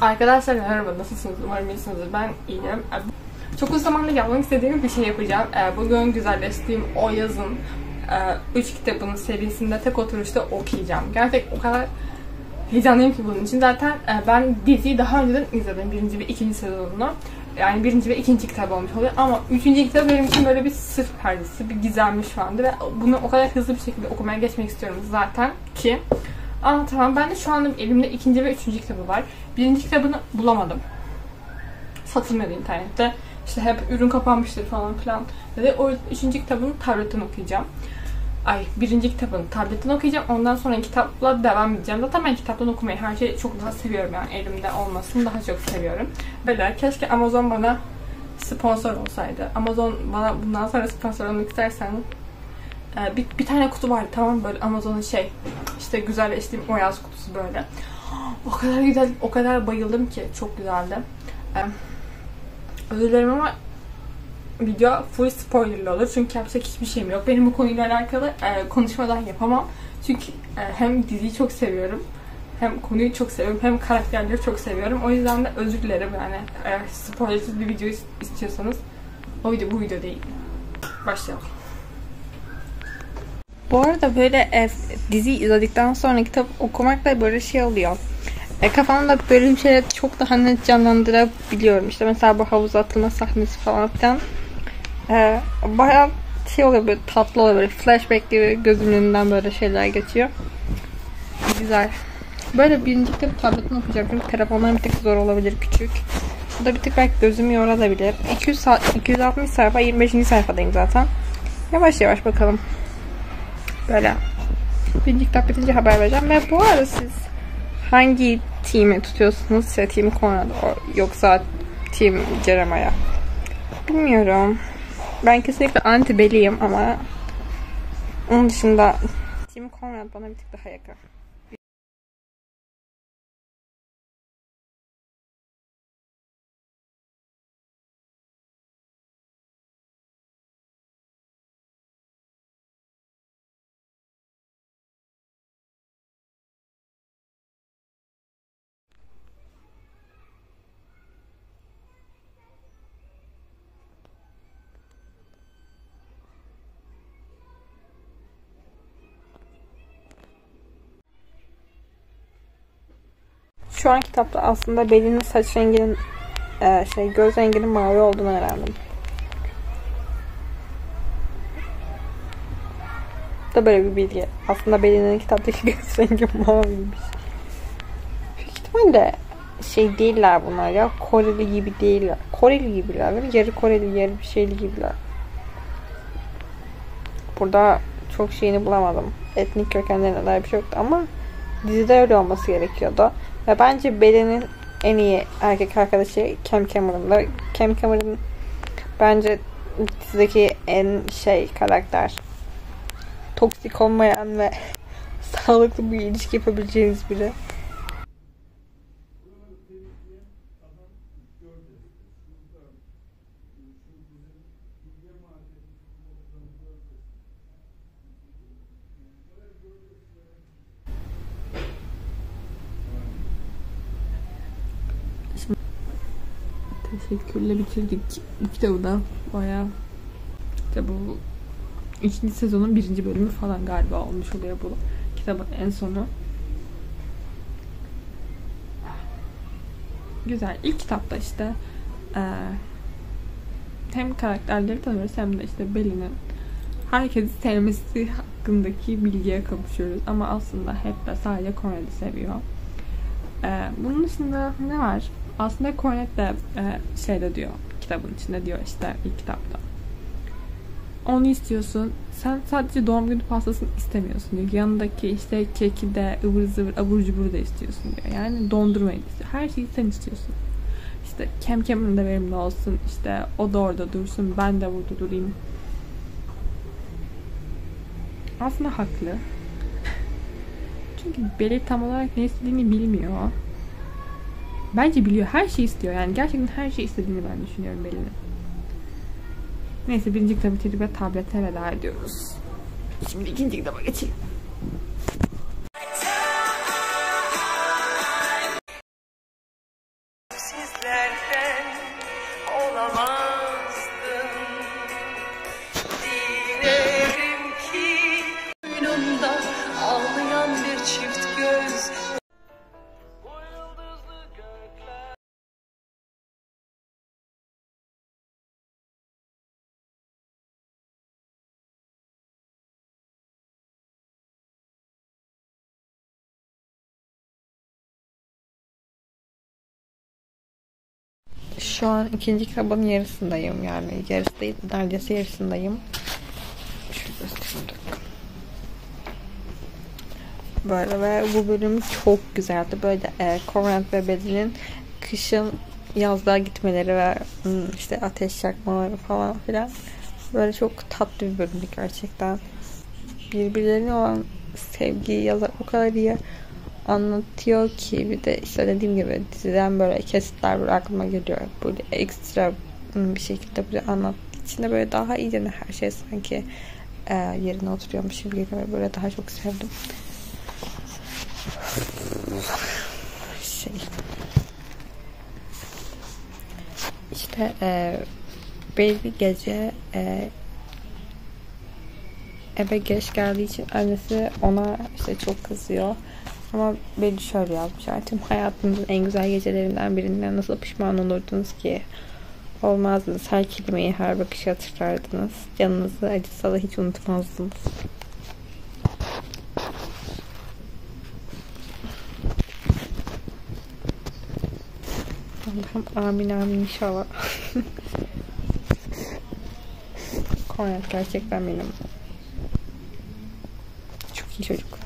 Arkadaşlar merhaba, nasılsınız? Umarım iyisinizdir. Ben iyiyim. Çok uzun zamandır yapmak istediğim bir şey yapacağım. Bugün güzelleştiğim o yazın 3 kitabının serisinde tek oturuşta okuyacağım. Gerçekten o kadar heyecanlıyım ki bunun için. Zaten ben diziyi daha önceden izledim. 1. ve 2. sezonunu. Yani 1. ve 2. kitap olmuş oluyor. Ama 3. kitap benim için böyle bir sır perdesi, bir gizemli şu anda. Ve bunu o kadar hızlı bir şekilde okumaya geçmek istiyorum zaten ki... Aa tamam, ben de şu anda elimde 2. ve 3. kitabı var. 1. kitabını bulamadım. Satılmadı internette. İşte hep ürün kapanmıştır falan filan. Ve o 3. kitabını tabletten okuyacağım. 1. kitabını tabletten okuyacağım. Ondan sonra kitapla devam edeceğim. Zaten ben kitaptan okumayı her şeyi çok daha seviyorum. Yani elimde olmasını daha çok seviyorum. Böyle keşke Amazon bana sponsor olsaydı. Amazon bana bundan sonra sponsor olmak istersen... Bir tane kutu vardı, tamam, böyle Amazon'un şey işte güzelleştiğim o yaz kutusu böyle. O kadar güzel, o kadar bayıldım ki, çok güzeldi. Özür dilerim ama video full spoilerlı olur çünkü yapacak hiçbir şeyim yok. Benim bu konuyla alakalı konuşma daha yapamam. Çünkü hem diziyi çok seviyorum, hem konuyu çok seviyorum, hem karakterleri çok seviyorum. O yüzden de özür dilerim, yani eğer spoilersiz bir video istiyorsanız o video bu video değil. Başlayalım. Bu arada böyle dizi izledikten sonra kitap okumak da böyle şey oluyor. Kafamda böyle şeyleri çok daha net canlandırabiliyorum. İşte mesela bu havuza atılma sahnesi falan filan. Bayağı şey oluyor, böyle tatlı oluyor, böyle flashback gibi gözümün önünden böyle şeyler geçiyor. Güzel. Böyle 1. kitabı tabletten okuyacaktım. Telefonlar bir tık zor olabilir, küçük. Bu da bir tık belki gözümü yorabilir. 260 sayfa, 25. sayfadayım zaten. Yavaş yavaş bakalım. Böyle. 1. kitap bitince haber vereceğim. Ve bu arada siz hangi team'i tutuyorsunuz? Size team Conrad yoksa team Jeremiah? Bilmiyorum. Ben kesinlikle anti Belly'im ama onun dışında team Conrad bana bir tık daha yakın. Şu an kitapta aslında Belly'nin saç renginin, göz renginin mavi olduğunu öğrendim. Bu da böyle bir bilgi. Aslında Belly'nin kitaptaki göz rengi maviymiş. Büyük ihtimalle şey değiller bunlar ya. Koreli gibi değiller. Koreli gibiler. Yarı Koreli, yarı bir şeyli gibiler. Burada çok şeyini bulamadım. Etnik kökenlerine dair bir şey yoktu ama dizide öyle olması gerekiyordu. Ve bence Belly'nin en iyi erkek arkadaşı Cam Cameron'da. Cam Cameron bence dizideki en karakter. Toksik olmayan ve sağlıklı bir ilişki yapabileceğiniz biri. Teşekkürle bitirdik bu kitabı da. Bayağı işte bu 2. sezonun 1. bölümü falan galiba olmuş oluyor bu kitabın en sonu. Güzel. İlk kitapta işte hem karakterleri tanıyoruz hem de işte Belly'nin herkesi sevmesi hakkındaki bilgiye kavuşuyoruz. Ama aslında hep de sadece Conrad'ı seviyor. Bunun dışında ne var? Aslında Conrad de şeyde diyor, kitabın içinde diyor işte ilk kitapta. Onu istiyorsun, sen sadece doğum günü pastasını istemiyorsun diyor. Yanındaki işte keki de, ıvır zıvır, abur cubur da istiyorsun diyor. Yani dondurmayı istiyor. Her şeyi sen istiyorsun. İşte Cam Cameron da verimli olsun, işte o da orada dursun, ben de burada durayım. Aslında haklı. Çünkü Belly tam olarak ne istediğini bilmiyor. Bence biliyor. Her şeyi istiyor. Yani gerçekten her şeyi istediğini ben düşünüyorum Belly'nin. Neyse, 1. kitabı bitirdik ve tablete veda ediyoruz. Şimdi 2. kitaba geçelim. Şu an ikinci kitabın yarısındayım, yani yarısı değil, neredeyse yarısındayım. Şurada şurada. Böyle ve bu bölüm çok güzeldi. Böyle Conrad ve Bedel'in kışın yazlığa gitmeleri ve işte ateş yakmaları falan filan. Böyle çok tatlı bir bölümdü gerçekten. Birbirlerine olan sevgiyi yazar o kadar iyi anlatıyor ki, bir de işte dediğim gibi diziden böyle kesitler böyle aklıma geliyor. Böyle ekstra bir şekilde böyle anlattığı için de böyle daha iyice her şey sanki yerine oturuyormuş gibi geliyor. Böyle daha çok sevdim. İşte bir gece eve geç geldiği için annesi ona işte çok kızıyor. Ama Beli şöyle yazmış: "Tüm hayatınızın en güzel gecelerinden birinden nasıl pişman olurdunuz ki? Olmazdınız. Her kelimeyi, her bakışı hatırlardınız. Canınızı acısa da hiç unutmazdınız." Allah'ım amin amin inşallah. Konrad gerçekten benim çok iyi çocuk.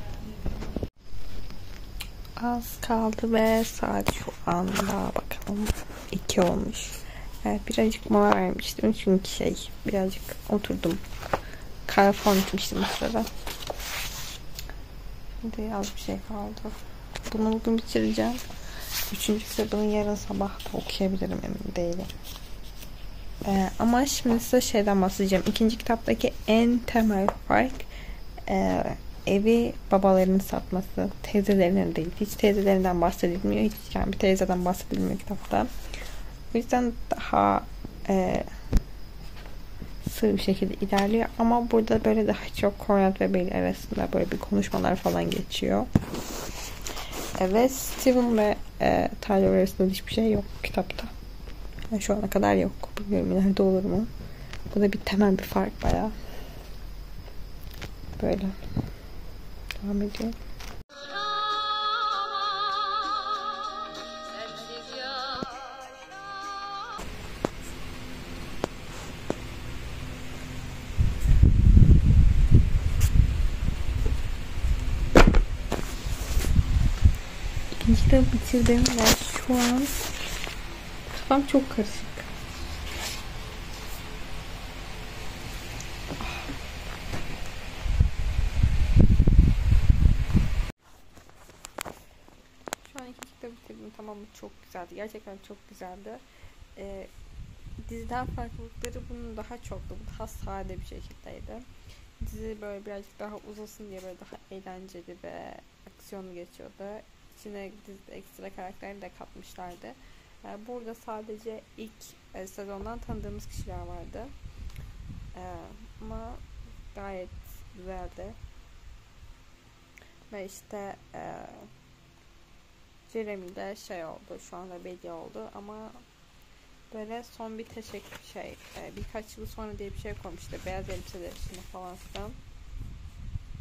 Az kaldı ve saat şu anda bakalım 2 olmuş. Evet, birazcık mola vermiştim çünkü birazcık oturdum. Kahve falan içmiştim bu sırada. Şimdi az bir şey kaldı. Bunu bugün bitireceğim. 3. kitabını yarın sabah da okuyabilirim, emin değilim. Ama şimdi size şeyden bahsedeceğim. 2. kitaptaki en temel fark evi babalarının satması. Teyzelerinin değil. Hiç teyzelerinden bahsedilmiyor. Hiç, yani bir teyzeden bahsedilmiyor kitapta. O yüzden daha sığ bir şekilde ilerliyor. Ama burada böyle daha çok Conrad ve Beli arasında böyle bir konuşmalar falan geçiyor. Ve Steven ve Tyler arasında hiçbir şey yok kitapta. Yani şu ana kadar yok. Bilmiyorum ileride olur mu. Bu da bir temel bir fark bayağı. Böyle. Devam ediyorum. İkinci kitabı bitirdim ve şu an kafam çok karışık. Şu an ikinci kitabı bitirdim, tamam mı? Çok güzeldi. Gerçekten çok güzeldi. Diziden farklılıkları bunun daha çoktu. Daha sade bir şekildeydi. Dizi böyle birazcık daha uzasın diye böyle daha eğlenceli ve aksiyonlu geçiyordu. İçine dizide ekstra karakterleri de katmışlardı. Burada sadece ilk sezondan tanıdığımız kişiler vardı. Ama gayet güzeldi. Ve işte Jeremy de şey oldu, şu anda belli oldu ama böyle son bir teşekkür birkaç yıl sonra diye bir şey koymuştu. Beyaz elbiseler içinde falan filan.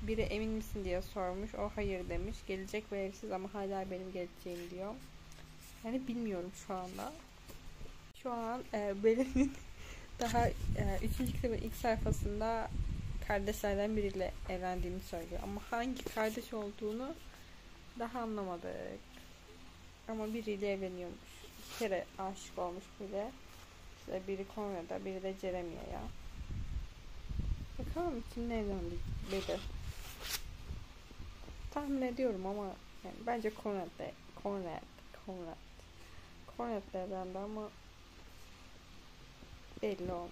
Biri emin misin diye sormuş. O hayır demiş. Gelecek ve evsiz ama hala benim geleceğim diyor. Yani bilmiyorum şu anda. Şu an Belin'in daha 3. kitabın ilk sayfasında kardeşlerden biriyle evlendiğini söylüyor. Ama hangi kardeş olduğunu daha anlamadık. Ama biriyle evleniyormuş. 2 kere aşık olmuş bile. İşte biri Conrad'a, biri de Jeremy'ye. Bakalım kimle evlendik Beli. Tahmin ediyorum ama yani bence Conrad'la evlendi ama belli olmaz.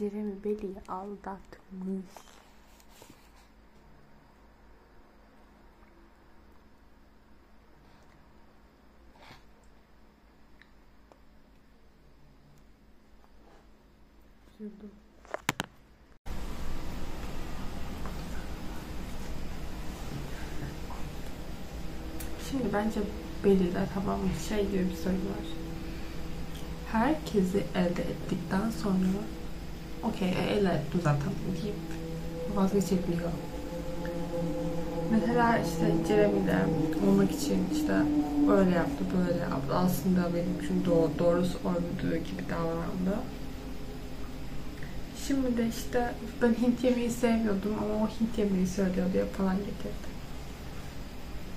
Ceren beni aldatmış. Üzüldüm. Şimdi bence belli de, tamam mı? Şey diye bir soru var. Herkesi elde ettikten sonra okey elde ettim zaten deyip vazgeçebiliyor. Mesela işte Ceren'le olmak için işte öyle yaptı, böyle yaptı. Aslında benim için doğrusu oydu gibi davrandı. Şimdi de işte ben Hint yemeği sevmiyordum ama o Hint yemeği söylüyor diye falan getirdi.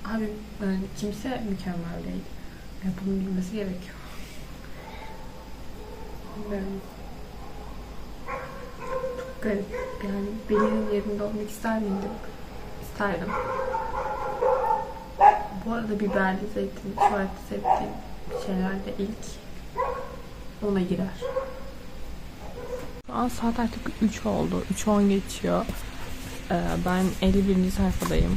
Abi yani kimse mükemmel değil. Yani bunu bilmesi gerekiyor. Ben çok garip. Yani Belin'in yerinde olmak ister miydim? İsterdim. Bu arada biberli zeytin, şu an sevdiğim şeylerde ilk ona girer. Şu an saat artık 3 oldu. 3:10 geçiyor. Ben 51. sayfadayım.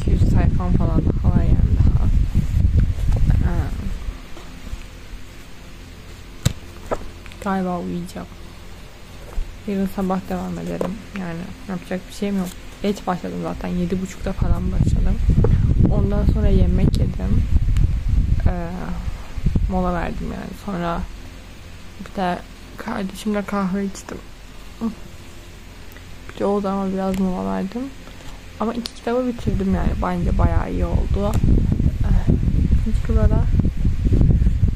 200 sayfam falan daha var yani daha. Galiba uyuyacağım. Yarın sabah devam ederim. Yani yapacak bir şeyim yok. Geç başladım zaten. 7.30'da falan başladım. Ondan sonra yemek yedim. Mola verdim yani. Sonra bir de kardeşimle kahve içtim. Bir de oldu ama biraz mola verdim. Ama 2 kitabı bitirdim yani. Bence bayağı iyi oldu. İkinci tura da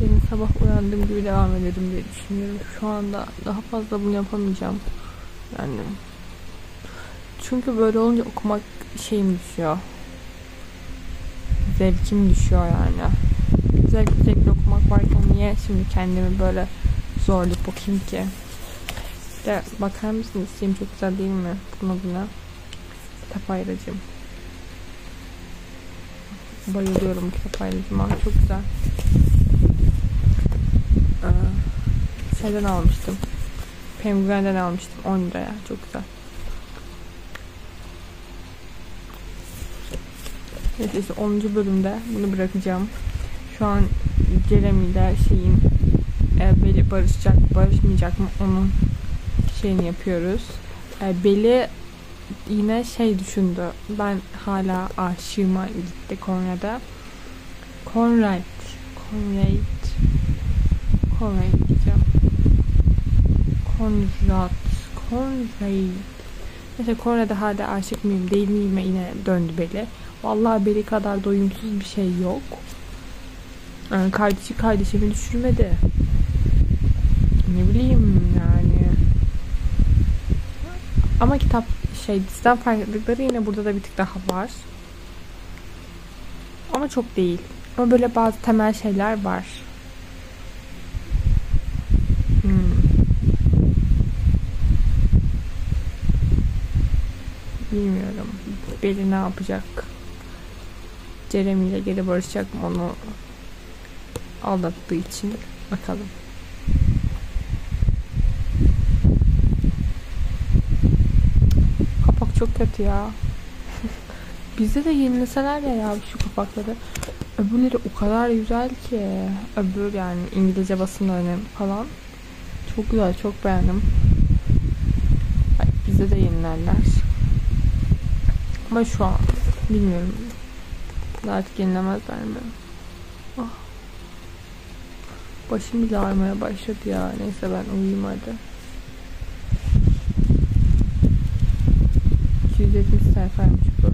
yarın sabah uyandığım gibi devam ederim diye düşünüyorum. Şu anda daha fazla bunu yapamayacağım. Yani çünkü böyle olunca okumak şeyim düşüyor. Zevkim düşüyor yani. Zevkli okumak varken niye şimdi kendimi böyle zorlayıp okuyayım ki? De bakar mısınız? Şeyim çok güzel değil mi? Buna. Kitap ayracım. Bayılıyorum kitap ayracıma. Çok güzel. Şeyden almıştım. Penguin'den almıştım. 10 liraya. Çok güzel. Evet işte 10. bölümde bunu bırakacağım. Şu an Jeremy'de şeyin Beli barışacak, barışmayacak mı onun şeyini yapıyoruz. Beli yine şey düşündü. Ben hala aşığıma gitti Conrad'a. Conrad diyeceğim. Conrad. Mesela Conrad'a hala aşık mıyım değil miyim yine döndü Beli. Vallahi Beli kadar doyumsuz bir şey yok. Yani kardeşimi düşürmedi. Ne bileyim yani. Ama kitap diziden farklılıkları yine burada da bir tık daha var. Ama çok değil. Ama böyle bazı temel şeyler var. Bilmiyorum. Beli ne yapacak? Jeremy ile geri barışacak mı onu aldattığı için? Bakalım. Çok kötü ya. Bizde de yenileseler ya şu kapakları. Öbürleri o kadar güzel ki. Öbür yani İngilizce basımları falan. Çok güzel, çok beğendim. Ay, bizde de yenilerler. Ama şu an bilmiyorum. Artık yenilemezler mi? Ah. Başım bile ağrımaya başladı ya. Neyse ben uyuyayım hadi. 270 sayfaymış bu.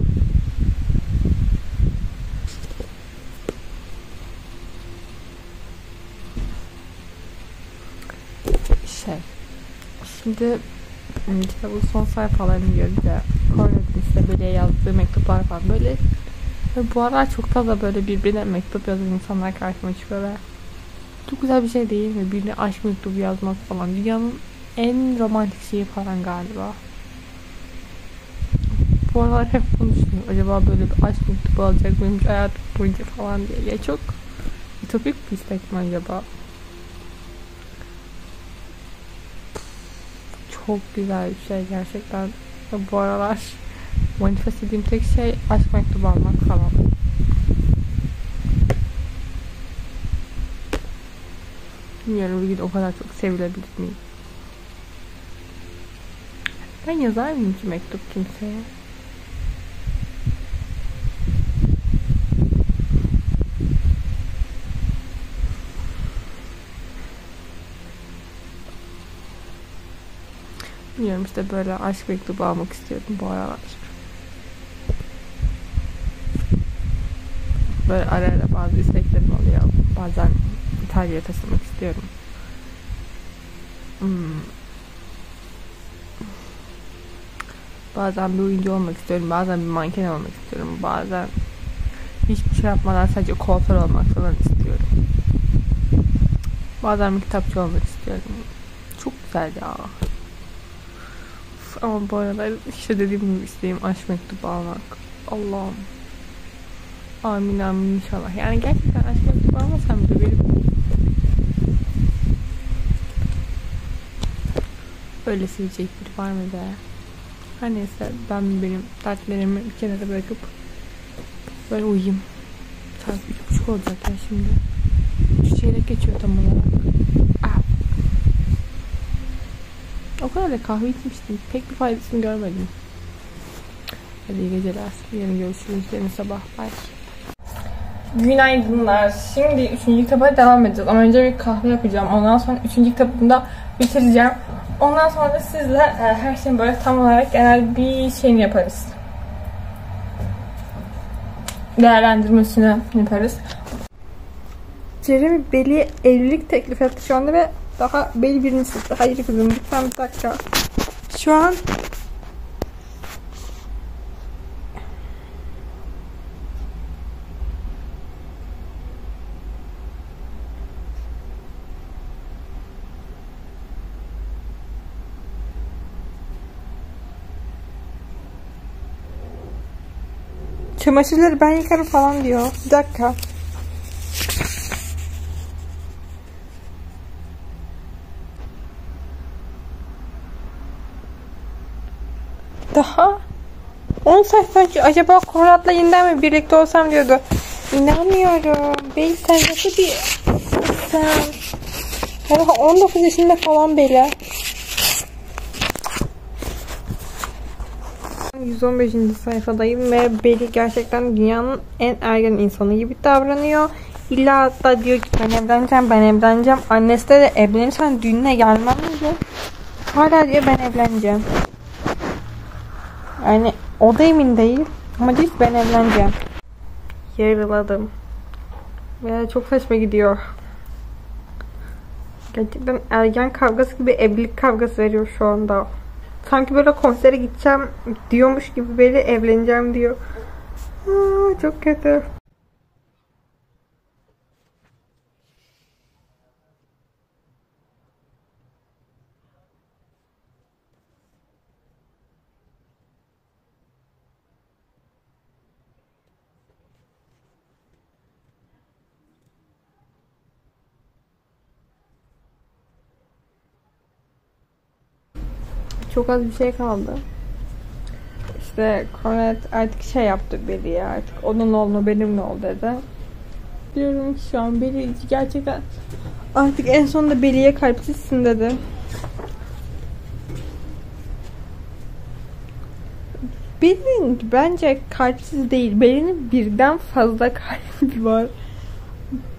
Şimdi kitabın son sayfalarını gördük ya. Conrad'ın Beli'ye yazdığı mektuplar falan böyle. Ve bu aralar çok da böyle birbirine mektup yazan insanlar karşıma çıkıyor ve çok güzel bir şey değil mi? Birine aşk mektubu yazmak falan. Dünyanın en romantik şeyi falan galiba. Bu aralar hep konuşuyorum. Acaba böyle bir aşk mektubu alacak mıyım hayatım boyunca falan diye. Ya çok ütopik bir istek mi acaba? çok güzel bir şey gerçekten. Bu aralar manifest ettiğim tek şey aşk mektubu almak falan. Bilmiyorum bir gün o kadar çok sevilebilir miyim? Ben yazar mıyım ki mektup kimseye? Bilmiyorum işte böyle aşk mektubu almak istiyordum bu aralar. Böyle ara ara bazı isteklerim oluyor. Bazen İtalya'ya taşınmak istiyorum. Bazen bir oyuncu olmak istiyorum. Bazen bir manken olmak istiyorum. Bazen hiçbir şey yapmadan sadece kuaför olmak falan istiyorum. Bazen bir kitapçı olmak istiyorum. Çok güzel ya. Ama bu arada işte dediğim gibi isteğim aşk mektubu almak. Allah'ım. Amin amin inşallah. Yani gerçekten aşk mektubu almasam da benim böyle sevecek biri var mı be? Her neyse ben benim dertlerimi bir kenara bırakıp böyle uyuyayım. Saat 3.30 olacak ya şimdi. Çiçeğine geçiyor tam olarak. O kadar da kahve içmiştim. Pek bir faydasını görmedim. Hadi iyi geceler. Yarın görüşürüz. Yarın sabah. Bye. Günaydınlar. Şimdi 3. kitaba devam edeceğiz. Ama önce bir kahve yapacağım. Ondan sonra 3. kitabını da bitireceğim. Ondan sonra sizle her şeyin böyle tam olarak genel bir şeyini yaparız. Değerlendirmesini yaparız. Jeremy Bell'e evlilik teklif etti şu anda ve daha belli birinci sınıfta. Hayır kızım lütfen bir dakika. Şu an çamaşırları ben yıkarım falan diyor. Bir dakika. Daha 10 sayfa önce acaba Conrad'la yeniden mi birlikte olsam diyordu. İnanmıyorum. Bey sen nasıl bir sen? Daha 19 yaşında falan Bey'le. 115. sayfadayım ve Bey gerçekten dünyanın en ergen insanı gibi davranıyor. İlla hatta diyor ki ben evleneceğim, ben evleneceğim. Annesi de evlenirsen düğününe gelmem diyor. Hala diyor ben evleneceğim. Yani o da emin değil ama diyor ki ben evleneceğim. Yarıladım. Ve çok saçma gidiyor. Gerçekten ergen kavgası gibi evlilik kavgası veriyor şu anda. Sanki böyle konsere gideceğim diyormuş gibi böyle evleneceğim diyor. Aa, çok kötü. Çok az bir şey kaldı. İşte Conrad artık şey yaptı Beli'ye artık. Onun oğlunu benimle ol dedi. Diyorum ki şu an Beli gerçekten artık en sonunda Beli'ye kalpsizsin dedi. Beli'nin bence kalpsiz değil. Beli'nin birden fazla kalbi var.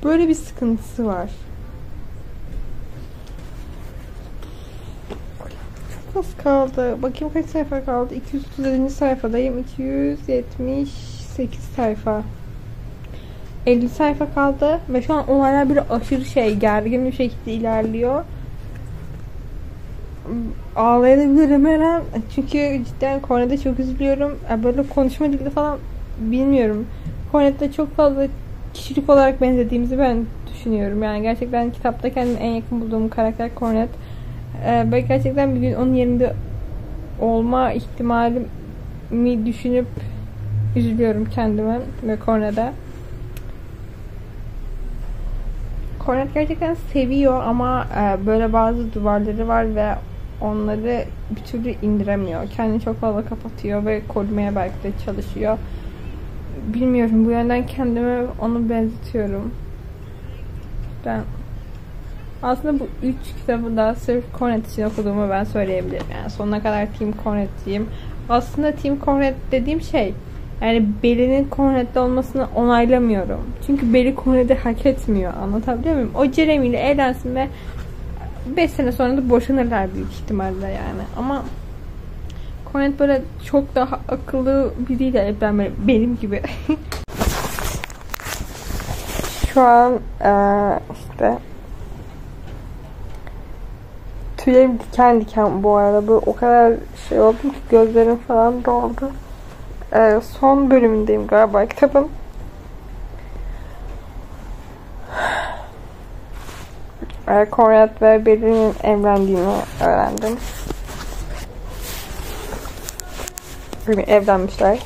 Böyle bir sıkıntısı var. Az kaldı. Bakayım kaç sayfa kaldı. 237. sayfadayım. 278 sayfa. 50 sayfa kaldı. Ve şu an olaylar böyle aşırı şey gergin bir şekilde ilerliyor. Ağlayabilirim herhalde. Çünkü cidden Conrad'a çok üzülüyorum. Böyle konuşma dili falan bilmiyorum. Conrad'a çok fazla kişilik olarak benzediğimizi ben düşünüyorum. Yani gerçekten kitapta kendime en yakın bulduğum karakter Conrad. Belki gerçekten bir gün onun yerinde olma ihtimalimi düşünüp üzülüyorum kendime ve Conrad'a. Conrad gerçekten seviyor ama böyle bazı duvarları var ve onları bir türlü indiremiyor. Kendini çok fazla kapatıyor ve korumaya belki de çalışıyor. Bilmiyorum, bu yönden kendime onu benzetiyorum. Ben aslında bu 3 kitabı da sırf Conrad için okuduğumu ben söyleyebilirim. Yani sonuna kadar Team Conrad'cıyım. Aslında Team Conrad dediğim şey, yani Belle'nin Conrad'da olmasını onaylamıyorum. Çünkü Belle Conrad'ı hak etmiyor. Anlatabiliyor muyum? O Jeremy ile evlensin ve 5 sene sonra da boşanırlar büyük ihtimalle yani. Ama Conrad böyle çok daha akıllı biriyle evlenmeli. Benim gibi. Şu an işte tüylerim diken diken bu arada. Böyle o kadar şey oldum ki gözlerim falan doldu. Son bölümündeyim galiba kitabın. Conrad ve Belle'nin evlendiğini öğrendim. Evlenmişler.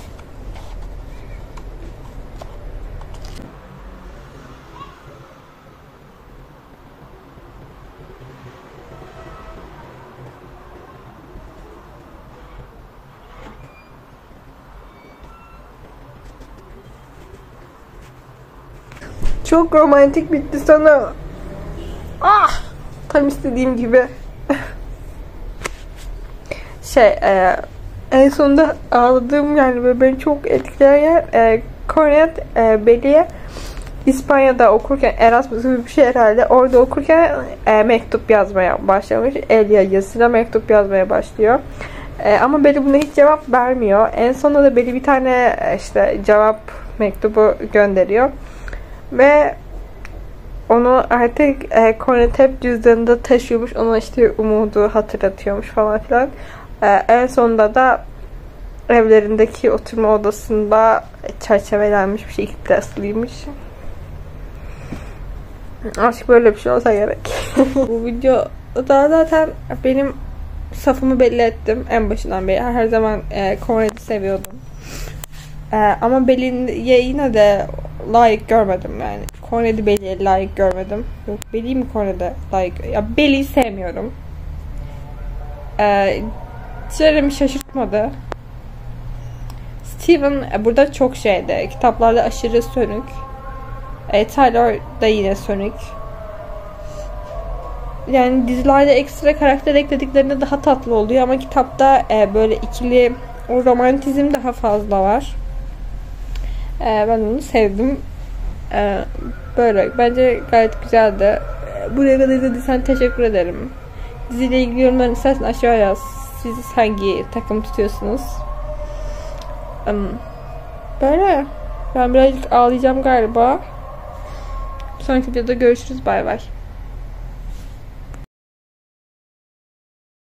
Çok romantik bitti sana. Ah! Tam istediğim gibi. En sonunda ağladığım yani ve beni çok etkileyen yer Conrad Belle'ye İspanya'da okurken Erasmus gibi bir şey herhalde, orada okurken mektup yazmaya başlamış. El yazısıyla mektup yazmaya başlıyor. Ama Belle buna hiç cevap vermiyor. En sonunda da Belle bir tane işte cevap mektubu gönderiyor. Ve onu artık Conrad hep cüzdanında taşıyormuş. Ona işte umudu hatırlatıyormuş falan filan. En sonunda da evlerindeki oturma odasında çerçevelenmiş bir şekilde asılıymış. Aşk böyle bir şey olsa gerek. Bu videoda zaten benim safımı belli ettim en başından beri. Her zaman Conrad'ı seviyordum. Ama Belle'ye yine de layık görmedim yani. Conrad'ı Belle'ye layık görmedim. Yok, Belle'yi mi Conrad'a layık? Ya Belle'yi sevmiyorum. Jeremy şaşırtmadı. Steven burada çok şeyde. Kitaplarda aşırı sönük. Tyler da yine sönük. Yani dizilerde ekstra karakter eklediklerinde daha tatlı oluyor ama kitapta böyle ikili o romantizm daha fazla var. Ben onu sevdim. Böyle bence gayet güzeldi. Buraya kadar izlediysen teşekkür ederim. Diziyle ilgili yorumlarını istersen aşağıya yaz. Siz hangi takım tutuyorsunuz? Böyle. Ben birazcık ağlayacağım galiba. Sonraki videoda görüşürüz. Bay bay.